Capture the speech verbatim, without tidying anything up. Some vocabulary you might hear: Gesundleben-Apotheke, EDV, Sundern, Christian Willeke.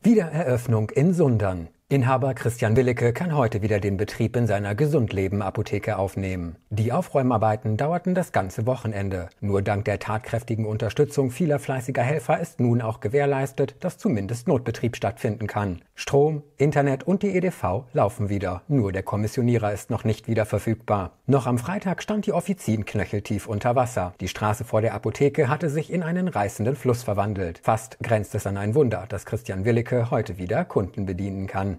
Wiedereröffnung in Sundern. Inhaber Christian Willeke kann heute wieder den Betrieb in seiner Gesundleben-Apotheke aufnehmen. Die Aufräumarbeiten dauerten das ganze Wochenende. Nur dank der tatkräftigen Unterstützung vieler fleißiger Helfer ist nun auch gewährleistet, dass zumindest Notbetrieb stattfinden kann. Strom, Internet und die E D V laufen wieder, nur der Kommissionierer ist noch nicht wieder verfügbar. Noch am Freitag stand die Offizin knöcheltief unter Wasser. Die Straße vor der Apotheke hatte sich in einen reißenden Fluss verwandelt. Fast grenzt es an ein Wunder, dass Christian Willeke heute wieder Kunden bedienen kann.